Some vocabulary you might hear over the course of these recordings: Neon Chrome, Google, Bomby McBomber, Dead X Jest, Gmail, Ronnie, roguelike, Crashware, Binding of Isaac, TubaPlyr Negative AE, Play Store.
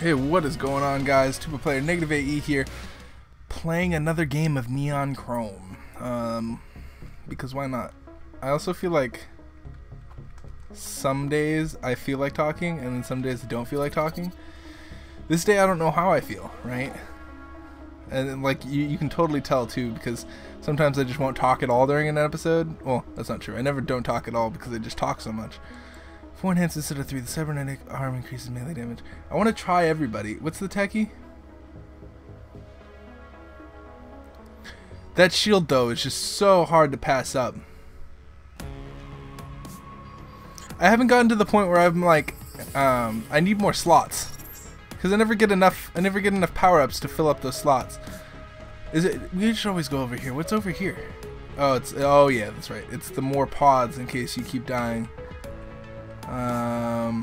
Hey, what is going on, guys? TubaPlyr Negative AE here, playing another game of Neon Chrome. Because why not? I also feel like some days I feel like talking, and then some days I don't feel like talking. This day I don't know how I feel, right? And like you can totally tell too, because sometimes I just won't talk at all during an episode. Well, that's not true. I never don't talk at all because I just talk so much. 4 enhanced instead of 3, the cybernetic arm increases melee damage. I want to try everybody. What's the techie? That shield though is just so hard to pass up. I haven't gotten to the point where I'm like, I need more slots, because I never get enough power-ups to fill up those slots. We should always go over here. What's over here? Oh, yeah, that's right. It's the more pods in case you keep dying. And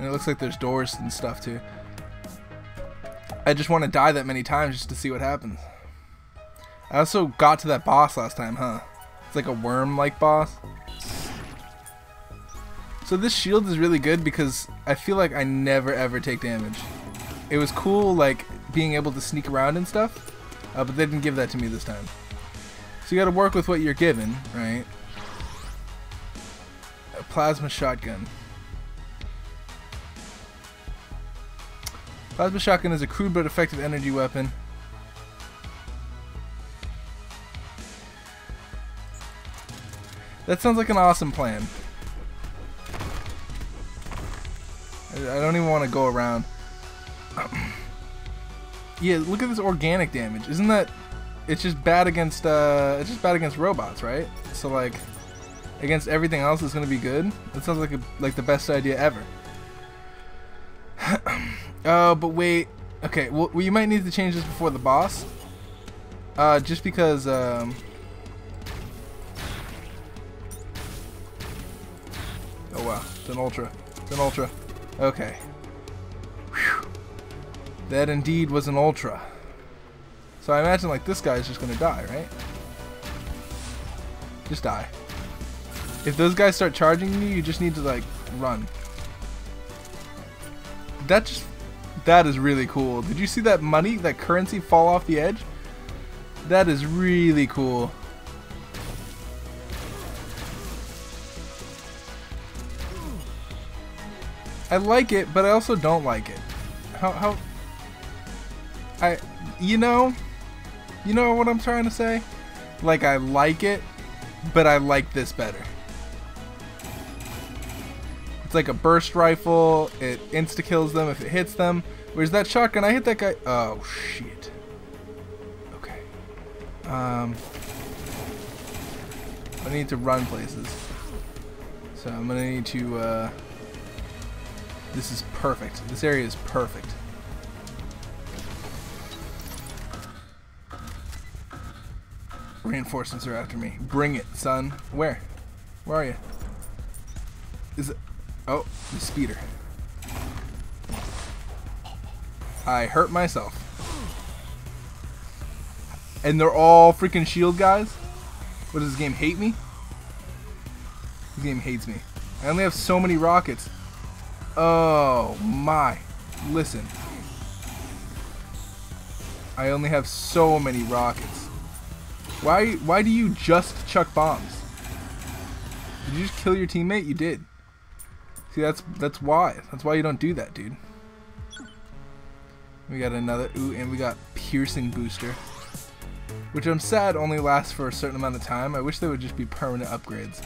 it looks like there's doors and stuff too. I just want to die that many times just to see what happens. I also got to that boss last time, huh? It's like a worm-like boss. So this shield is really good because I feel like I never ever take damage. It was cool, like, being able to sneak around and stuff, but they didn't give that to me this time. So you gotta work with what you're given, right? Plasma shotgun. Plasma shotgun is a crude but effective energy weapon. That sounds like an awesome plan. I don't even want to go around. Yeah, look at this organic damage. Isn't that? It's just bad against robots, right? So like, against everything else is going to be good. That sounds like the best idea ever. Oh, but wait. Okay, well, you might need to change this before the boss. Just because... Oh, wow. It's an ultra. It's an ultra. Okay. Whew. That indeed was an ultra. So I imagine, like, this guy's just going to die, right? Just die. If those guys start charging you, you just need to, like, run. That is really cool. Did you see that money, that currency fall off the edge? That is really cool. I like it, but I also don't like it. You know what I'm trying to say? Like, I like it, but I like this better. It's like a burst rifle. It insta-kills them if it hits them. Where's that shotgun? I hit that guy. Oh, shit. Okay. I need to run places. So I'm going to need to... This is perfect. This area is perfect. Reinforcements are after me. Bring it, son. Where? Where are you? Is it... Oh, the speeder. I hurt myself. And they're all freaking shield guys? What, does this game hate me? This game hates me. I only have so many rockets. Oh my. Listen. I only have so many rockets. Why do you just chuck bombs? Did you just kill your teammate? You did. See, that's why. That's why you don't do that, dude. We got another, ooh, and we got piercing booster, which I'm sad only lasts for a certain amount of time. I wish there would just be permanent upgrades.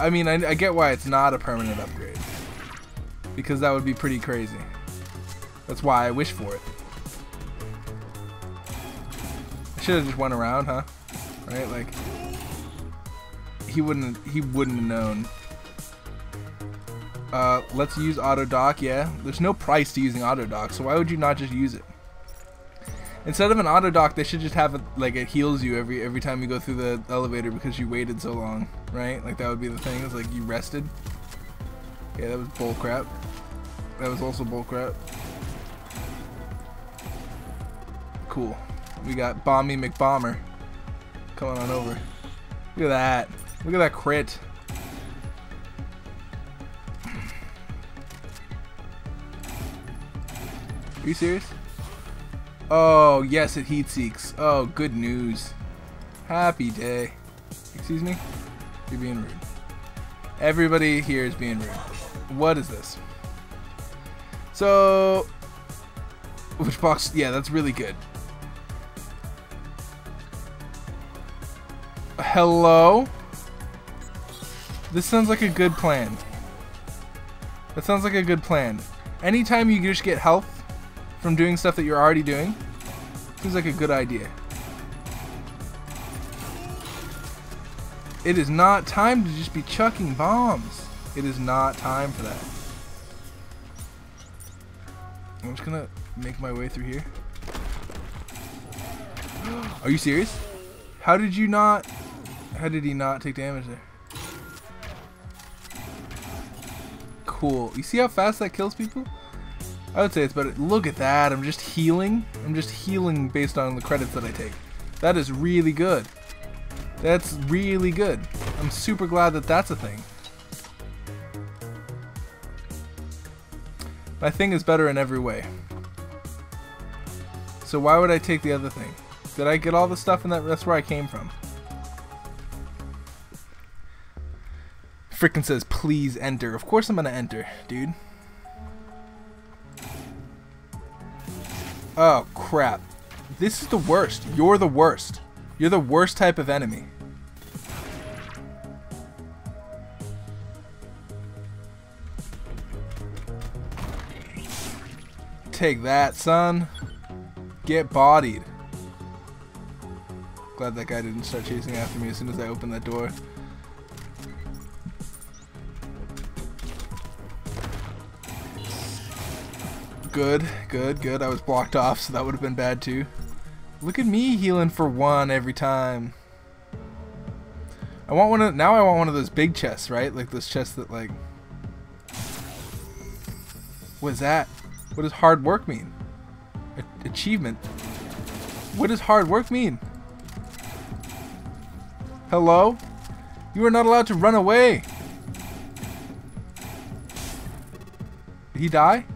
I mean, I get why it's not a permanent upgrade, because that would be pretty crazy. That's why I wish for it. I should have just went around, huh? Right? Like, he wouldn't have known. Let's use auto dock. Yeah, there's no price to using auto dock, so why would you not just use it? Instead of an auto dock, they should just have it like it heals you every time you go through the elevator because you waited so long, right? Like that would be the thing. It's like you rested. Yeah, that was bull crap. That was also bull crap. Cool. We got Bomby McBomber coming on over. Look at that. Look at that crit. Are you serious? Oh, yes, it heat seeks. Oh, good news. Happy day. Excuse me? You're being rude. Everybody here is being rude. What is this? So... which box? Yeah, that's really good. Hello? This sounds like a good plan. That sounds like a good plan. Anytime you just get health from doing stuff that you're already doing, seems like a good idea. It is not time to just be chucking bombs. It is not time for that. I'm just gonna make my way through here. Are you serious? How did you not... how did he not take damage there? Cool. You see how fast that kills people? I would say it's better. Look at that. I'm just healing. I'm just healing based on the credits that I take. That is really good. That's really good. I'm super glad that that's a thing. My thing is better in every way. So why would I take the other thing? Did I get all the stuff in that? That's where I came from. Frickin' says, please enter. Of course I'm gonna enter, dude. Oh, crap. This is the worst. You're the worst. You're the worst type of enemy. Take that, son. Get bodied. Glad that guy didn't start chasing after me as soon as I opened that door. Good, good, good. I was blocked off, so that would have been bad too. Look at me healing for one every time. I want one of... now I want one of those big chests, right? Like those chests that like... what is that? What does hard work mean? Achievement. What does hard work mean? Hello? You are not allowed to run away. Did he die?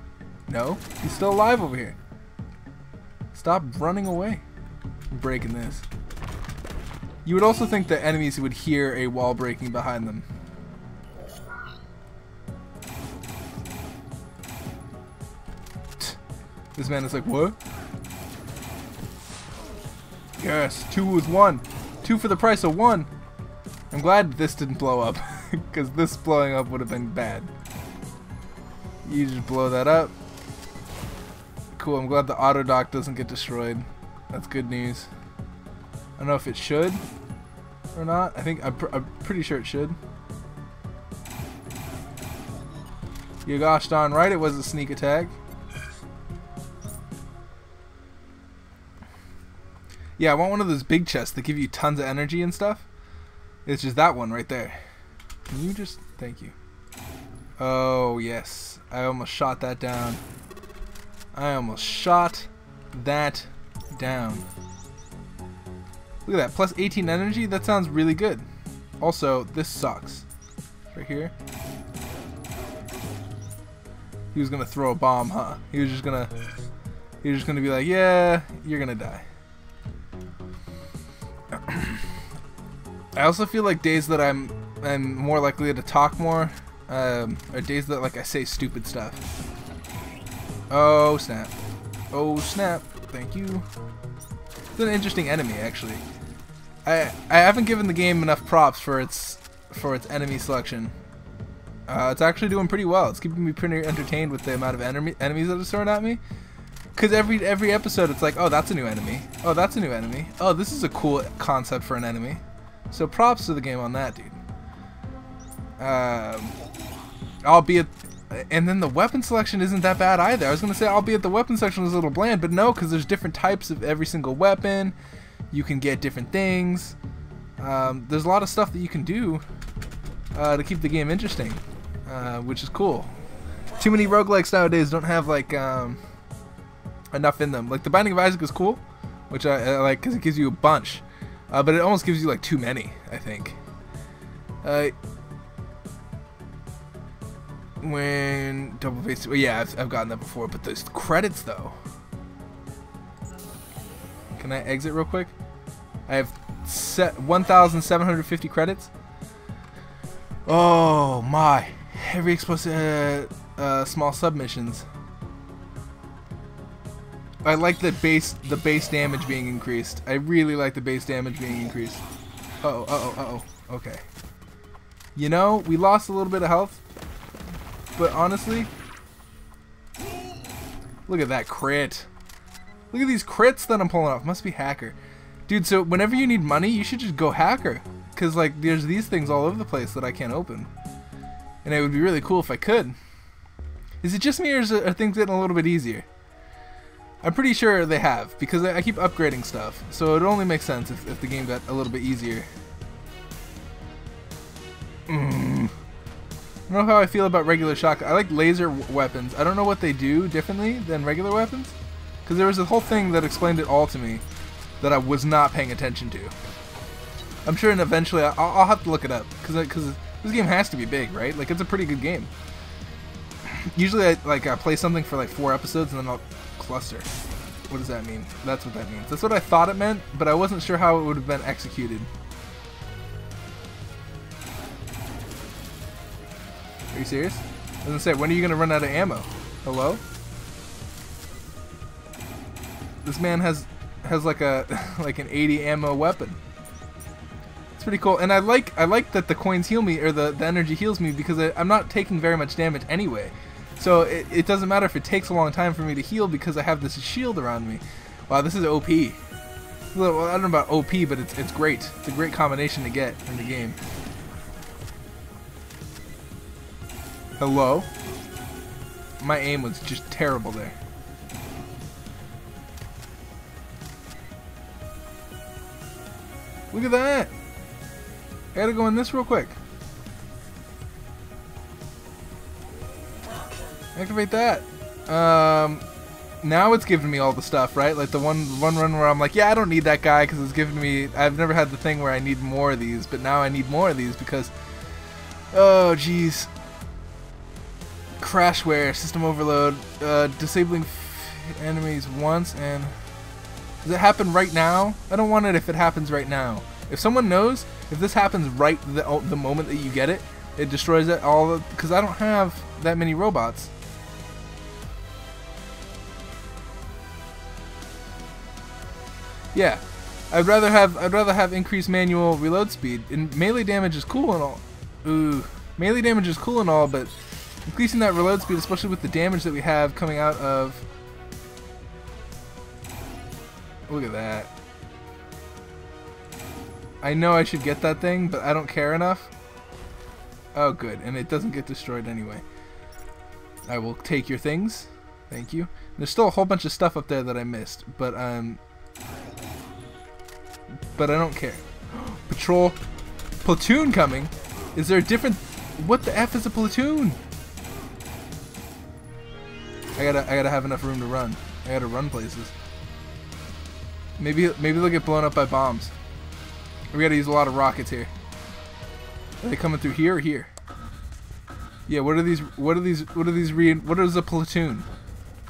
No, he's still alive over here. Stop running away. I'm breaking this. You would also think that enemies would hear a wall breaking behind them. This man is like, what? Yes, two was one. Two for the price of one. I'm glad this didn't blow up, because this blowing up would have been bad. You just blow that up. Cool, I'm glad the auto dock doesn't get destroyed. That's good news. I don't know if it should or not. I think I'm pretty sure it should. You gosh darn right, it was a sneak attack. Yeah, I want one of those big chests that give you tons of energy and stuff. It's just that one right there. Can you just... thank you. Oh yes, I almost shot that down. I almost shot that down. Look at that, plus 18 energy, that sounds really good. Also, this sucks. Right here. He was gonna throw a bomb, huh? He was just gonna be like, yeah, you're gonna die. I also feel like days that I'm more likely to talk more, are days that like I say stupid stuff. Oh snap. Oh snap. Thank you. It's an interesting enemy actually. I haven't given the game enough props for its enemy selection. It's actually doing pretty well. It's keeping me pretty entertained with the amount of enemies that are thrown at me. Cause every episode it's like, oh that's a new enemy. Oh that's a new enemy. Oh this is a cool concept for an enemy. So props to the game on that, dude. Albeit... and then the weapon selection isn't that bad either. I was going to say, albeit the weapon selection was a little bland, but no, because there's different types of every single weapon. You can get different things. There's a lot of stuff that you can do to keep the game interesting, which is cool. Too many roguelikes nowadays don't have like enough in them. Like the Binding of Isaac is cool, which I like because it gives you a bunch, but it almost gives you like too many, I think. When double face, well, yeah, I've gotten that before, but those credits though. Can I exit real quick? I have set 1,750 credits. Oh my! Heavy explosive small submissions. I like the base damage being increased. I really like the base damage being increased. Uh-oh, uh-oh, uh-oh. Okay. You know, we lost a little bit of health. But honestly, look at that crit. Look at these crits that I'm pulling off. Must be hacker. Dude, so whenever you need money, you should just go hacker. Because, like, there's these things all over the place that I can't open. And it would be really cool if I could. Is it just me, or are things getting a little bit easier? I'm pretty sure they have, because I keep upgrading stuff. So it only makes sense if the game got a little bit easier. I don't know how I feel about regular shotgun. I like laser weapons. I don't know what they do differently than regular weapons. Because there was a whole thing that explained it all to me that I was not paying attention to. I'm sure and eventually I'll have to look it up. Because this game has to be big, right? Like, it's a pretty good game. Usually I play something for like 4 episodes and then I'll cluster. What does that mean? That's what that means. That's what I thought it meant, but I wasn't sure how it would have been executed. Are you serious? I was gonna say, when are you gonna run out of ammo? Hello? This man has like a like an 80 ammo weapon. It's pretty cool, and I like that the coins heal me, or the energy heals me, because I'm not taking very much damage anyway. So it doesn't matter if it takes a long time for me to heal because I have this shield around me. Wow, this is OP. Well, I don't know about OP, but it's great. It's a great combination to get in the game. Hello? My aim was just terrible there. Look at that! I gotta go in this real quick. Activate that. Now it's giving me all the stuff, right? Like the one run where I'm like, yeah, I don't need that guy because it's giving me... I've never had the thing where I need more of these, but now I need more of these because... Oh, jeez. Crashware, system overload, disabling enemies once, and does it happen right now? I don't want it if it happens right now. If someone knows, if this happens right the moment that you get it, it destroys it all, because I don't have that many robots. Yeah, I'd rather have increased manual reload speed, and melee damage is cool and all. Ooh, melee damage is cool and all, but increasing that reload speed, especially with the damage that we have coming out of... Look at that. I know I should get that thing, but I don't care enough. Oh, good. And it doesn't get destroyed anyway. I will take your things. Thank you. There's still a whole bunch of stuff up there that I missed, but I don't care. Patrol. Platoon coming? Is there a different... What the F is a platoon? I gotta have enough room to run. I gotta run places. Maybe they'll get blown up by bombs. We gotta use a lot of rockets here. Are they coming through here or here? Yeah. What is a platoon?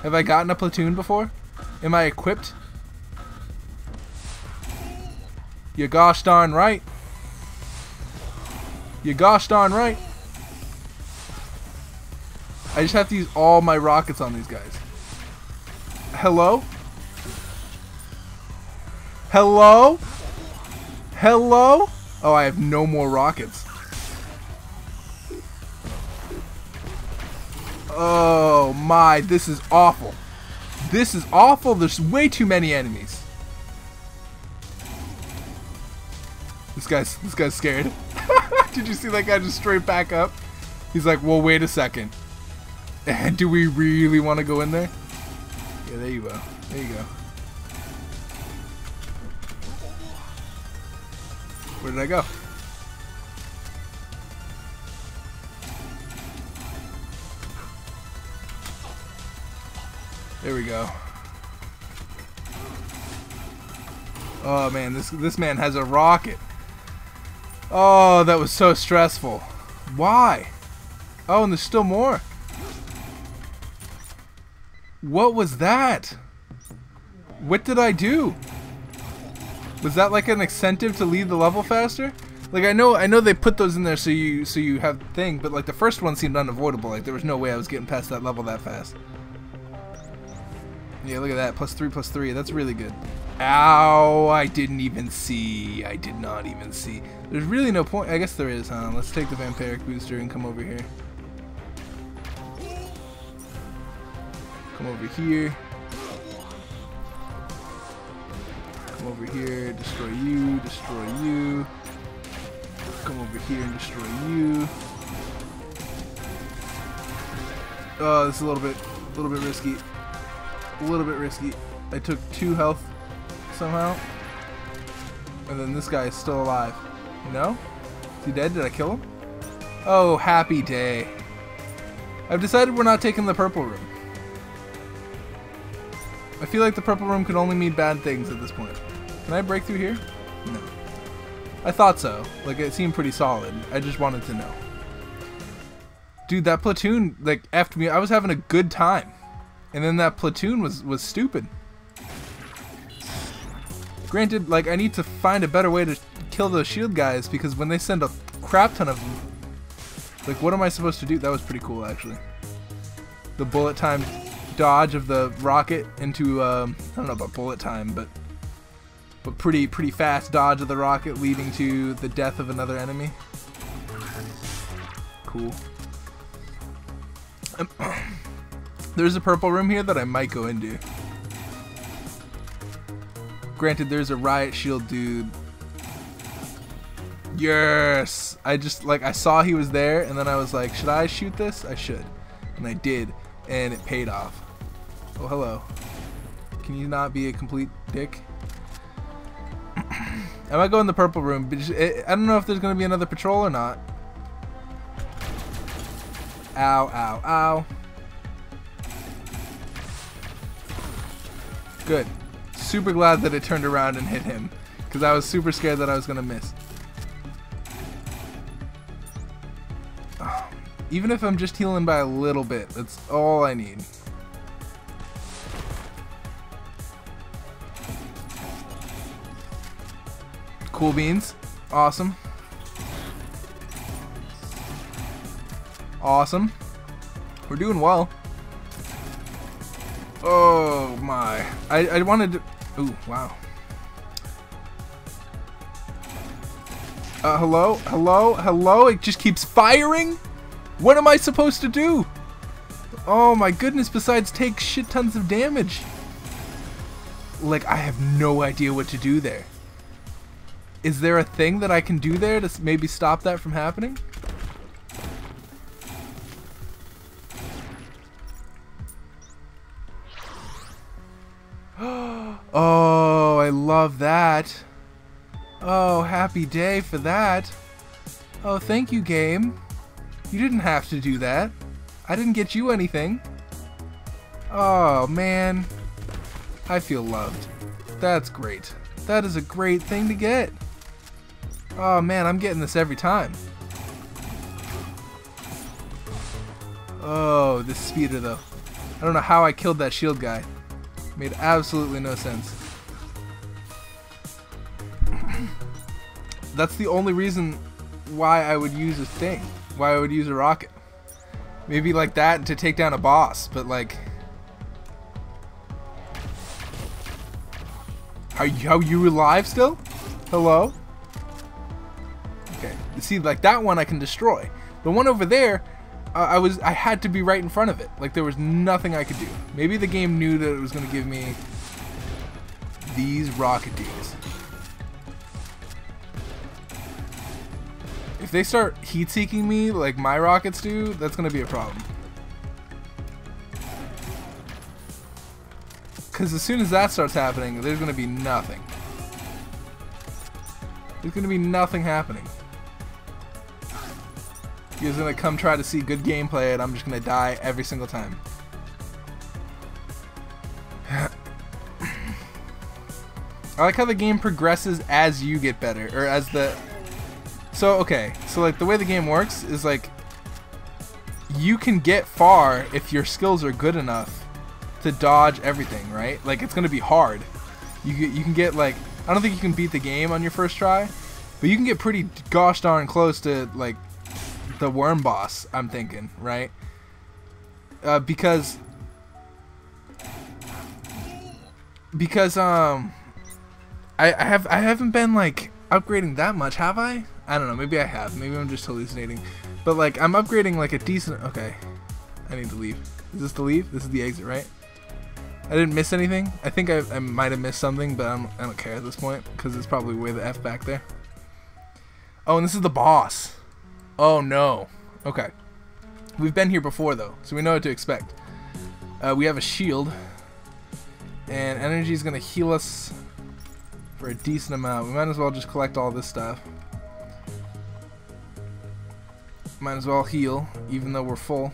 Have I gotten a platoon before? Am I equipped? You're gosh darn right. You're gosh darn right. I just have to use all my rockets on these guys. Hello? Hello? Hello? Oh, I have no more rockets. Oh my, this is awful. This is awful. There's way too many enemies. This guy's scared. Did you see that guy just straight back up? He's like, well, wait a second. And do we really want to go in there? Yeah, there you go. There you go. Where did I go? There we go. Oh man, this man has a rocket. Oh, that was so stressful. Why? Oh, and there's still more. What was that? What did I do? Was that like an incentive to leave the level faster? Like I know they put those in there so you have thing, but like the first one seemed unavoidable. Like there was no way I was getting past that level that fast. Yeah, look at that. +3/+3. That's really good. Ow, I didn't even see. I did not even see. There's really no point. I guess there is, huh? Let's take the vampiric booster and come over here. Come over here. Come over here. Destroy you. Destroy you. Come over here and destroy you. Oh, this is a little bit risky. A little bit risky. I took 2 health somehow. And then this guy is still alive. No? Is he dead? Did I kill him? Oh, happy day. I've decided we're not taking the purple room. I feel like the purple room can only mean bad things at this point. Can I break through here? No. I thought so. Like, it seemed pretty solid. I just wanted to know. Dude, that platoon, like, effed me. I was having a good time. And then that platoon was stupid. Granted, like, I need to find a better way to kill those shield guys, because when they send a crap ton of them, like, what am I supposed to do? That was pretty cool, actually. The bullet time dodge of the rocket into, I don't know about bullet time, but pretty fast dodge of the rocket leading to the death of another enemy. Cool. There's a purple room here that I might go into. Granted, there's a riot shield dude. Yes! I just, like, I saw he was there, and then I was like, should I shoot this? I should. And I did, and it paid off. Oh, hello. Can you not be a complete dick? I might go in the purple room, but I don't know if there's going to be another patrol or not. Ow, ow, ow. Good. Super glad that it turned around and hit him, because I was super scared that I was going to miss. Oh, even if I'm just healing by a little bit, that's all I need. Cool beans. Awesome. Awesome. We're doing well. Oh my. I wanted to... Ooh, wow. Hello? Hello? Hello? It just keeps firing? What am I supposed to do? Oh my goodness, besides take shit tons of damage. Like, I have no idea what to do there. Is there a thing that I can do there to maybe stop that from happening? Oh, I love that. Oh, happy day for that. Oh, thank you, game. You didn't have to do that. I didn't get you anything. Oh, man. I feel loved. That's great. That is a great thing to get. Oh, man, I'm getting this every time. Oh, this speeder, though. I don't know how I killed that shield guy. Made absolutely no sense. That's the only reason why I would use a thing. Why I would use a rocket. Maybe like that to take down a boss, but like... Are you alive still? Hello? Okay. See, like that one I can destroy. The one over there... I had to be right in front of it. Like there was nothing I could do. Maybe the game knew that it was going to give me these rocket dudes. If they start heat-seeking me like my rockets do, that's going to be a problem. Because as soon as that starts happening, there's going to be nothing. There's going to be nothing happening. He's gonna come try to see good gameplay, and I'm just gonna die every single time. I like how the game progresses as you get better, or as the... So, okay. So, like, the way the game works is, like... you can get far if your skills are good enough to dodge everything, right? Like, it's gonna be hard. You can get, like, I don't think you can beat the game on your first try, but you can get pretty gosh darn close to, like, the worm boss, I'm thinking, right? Because I haven't been, like, upgrading that much, have I? I don't know, maybe I have, maybe I'm just hallucinating. But, like, I'm upgrading, like, a decent, okay, I need to leave. Is this the leave? This is the exit, right? I didn't miss anything. I think I might have missed something, but I don't care at this point, because it's probably way the F back there. Oh, and this is the boss. Oh, no. Okay. We've been here before, though, so we know what to expect. We have a shield, and energy is going to heal us for a decent amount. We might as well just collect all this stuff. Might as well heal, even though we're full.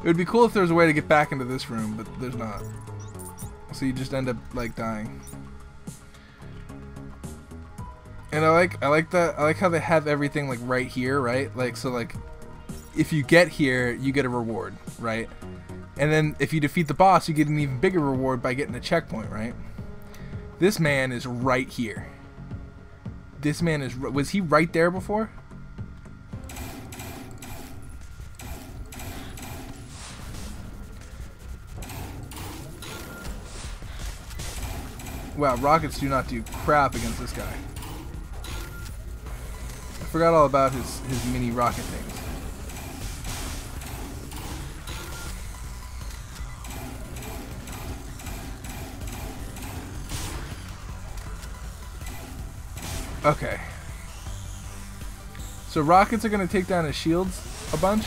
It would be cool if there was a way to get back into this room, but there's not. So you just end up, like, dying. And I like how they have everything, like, right here, right? Like, so, like, if you get here, you get a reward, right? And then if you defeat the boss, you get an even bigger reward by getting a checkpoint, right? This man is right here. This man is... Was he right there before? Wow, rockets do not do crap against this guy. I forgot all about his mini rocket things. Okay. So rockets are going to take down his shields a bunch.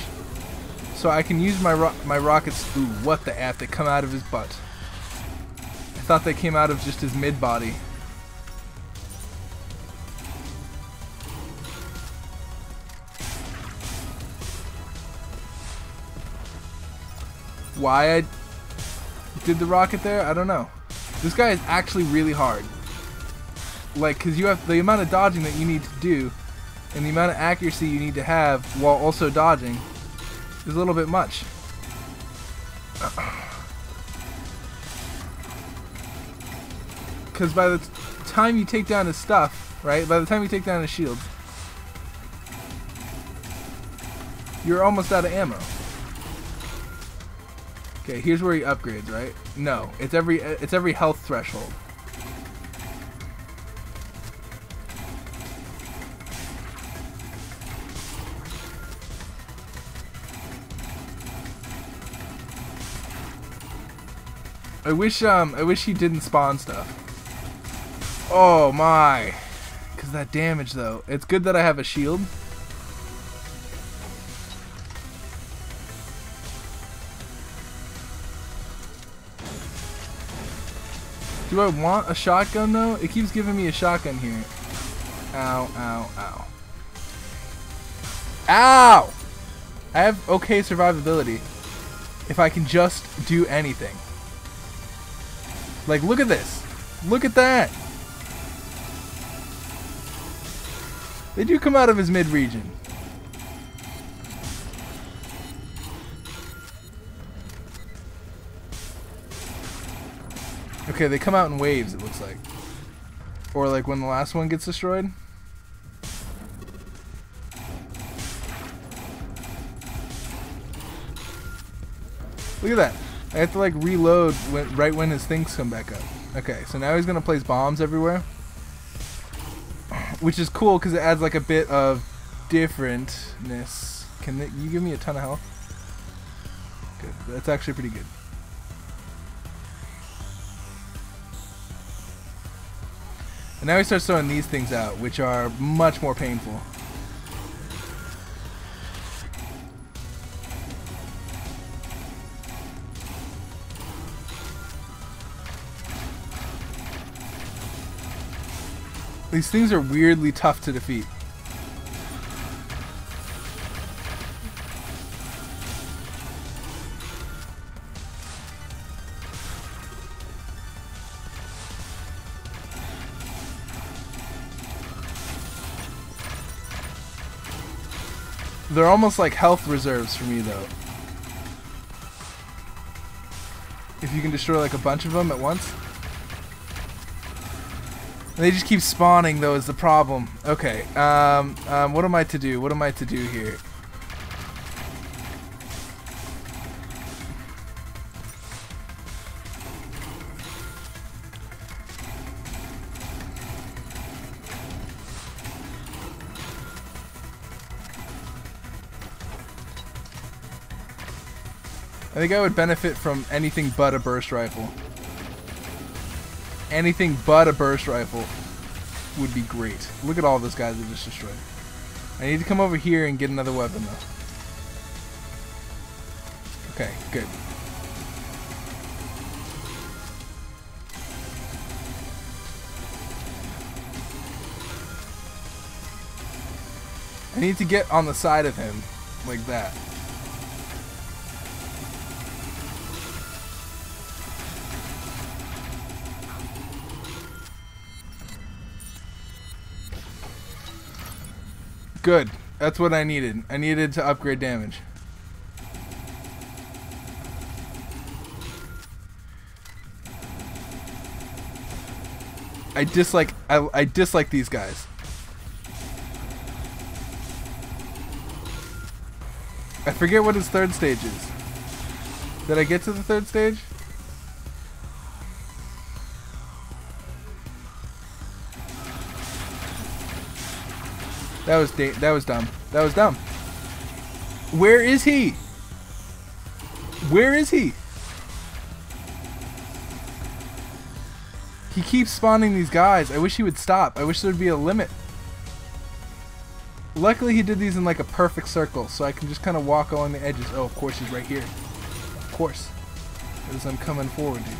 So I can use my rockets... Ooh, what the F, they come out of his butt. I thought they came out of just his mid-body. Why I did the rocket there, I don't know. This guy is actually really hard. Like, because you have the amount of dodging that you need to do and the amount of accuracy you need to have while also dodging is a little bit much. Because by the time you take down his stuff, right, by the time you take down his shield, you're almost out of ammo. Okay, here's where he upgrades, right? No, it's every health threshold. I wish he didn't spawn stuff. Oh my, because that damage though. It's good that I have a shield. Do I want a shotgun though? It keeps giving me a shotgun here. Ow, ow, ow. Ow! I have okay survivability if I can just do anything. Like, look at this. Look at that. They do come out of his mid-region. Okay, they come out in waves, it looks like. Or like when the last one gets destroyed. Look at that. I have to, like, reload right when his things come back up. Okay, so now he's going to place bombs everywhere. Which is cool because it adds like a bit of differentness. Can you give me a ton of health? Good. That's actually pretty good. And now he starts throwing these things out, which are much more painful. These things are weirdly tough to defeat. They're almost like health reserves for me, though. If you can destroy like a bunch of them at once. They just keep spawning, though, is the problem. Okay, what am I to do? What am I to do here? I think I would benefit from anything but a burst rifle. Anything but a burst rifle would be great. Look at all those guys I just destroyed. I need to come over here and get another weapon, though. Okay, good. I need to get on the side of him like that. Good. That's what I needed. I needed to upgrade damage. I dislike these guys. I forget what his third stage is. Did I get to the third stage? That was dumb. Where is he? Where is he? He keeps spawning these guys. I wish he would stop. I wish there'd be a limit. Luckily he did these in like a perfect circle, so I can just kind of walk along the edges. Oh, of course he's right here. Of course. Because I'm coming forward, dude.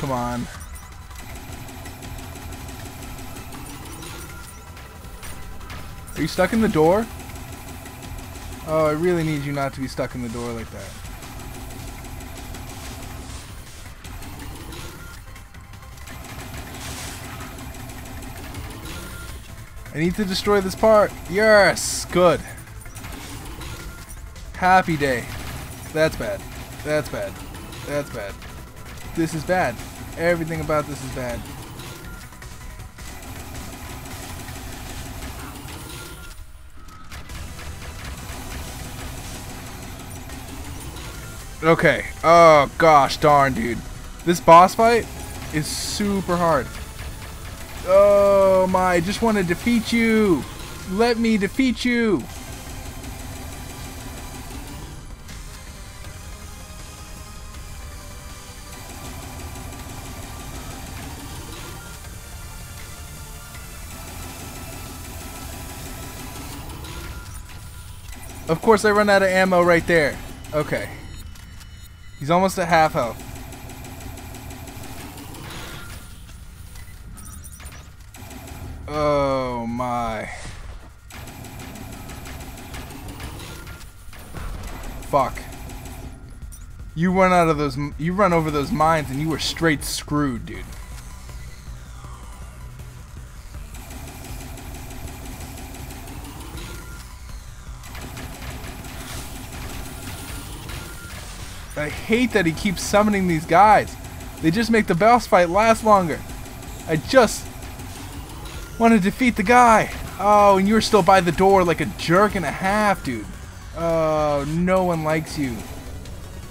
Come on. Are you stuck in the door? Oh, I really need you not to be stuck in the door like that. I need to destroy this part. Yes! Good. Happy day. That's bad. That's bad. That's bad. This is bad. Everything about this is bad. Okay. Oh gosh darn, dude. This boss fight is super hard. Oh my, I just want to defeat you. Let me defeat you. Of course I run out of ammo right there. Okay. He's almost at half health. Oh my. Fuck. You run over those mines and you were straight screwed, dude. I hate that he keeps summoning these guys. They just make the boss fight last longer. I just want to defeat the guy. Oh, and you're still by the door like a jerk and a half, dude. Oh, no one likes you.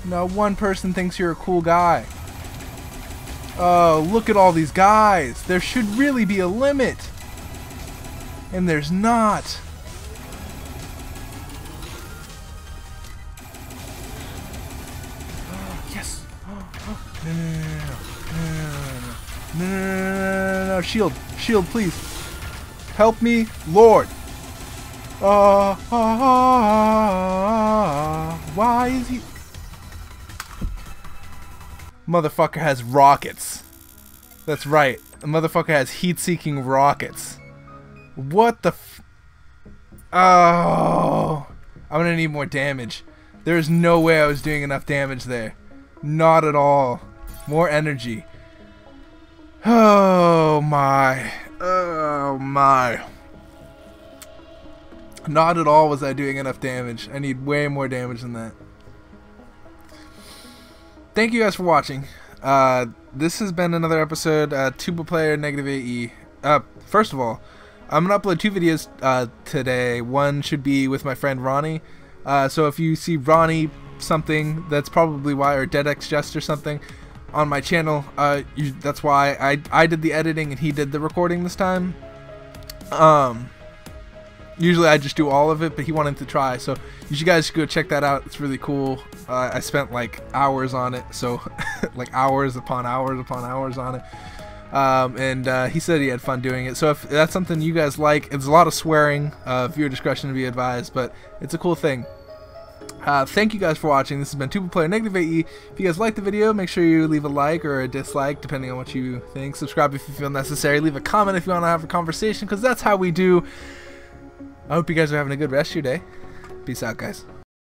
Not one person thinks you're a cool guy. Oh, look at all these guys. There should really be a limit. And there's not. No, shield, shield, please. Help me, Lord. Why is he? Motherfucker has rockets. That's right. The motherfucker has heat-seeking rockets. What the f... Oh, I'm gonna need more damage. There's no way I was doing enough damage there. Not at all. More energy. Oh my. Oh my. Not at all was I doing enough damage. I need way more damage than that. Thank you guys for watching. This has been another episode, TubaPlyr Negative AE. First of all, I'm going to upload 2 videos today. One should be with my friend Ronnie. So if you see Ronnie something, that's probably why, or Dead X Jest or something, on my channel, that's why I did the editing and he did the recording this time. Usually I just do all of it, but he wanted to try, so you guys should go check that out. It's really cool. I spent like hours on it, so like hours upon hours upon hours on it. He said he had fun doing it, so if that's something you guys like, it's a lot of swearing, viewer discretion to be advised, but it's a cool thing. Thank you guys for watching. This has been TubaPlyr Negative AE. If you guys liked the video, make sure you leave a like or a dislike, depending on what you think. Subscribe if you feel necessary. Leave a comment if you want to have a conversation, because that's how we do. I hope you guys are having a good rest of your day. Peace out, guys.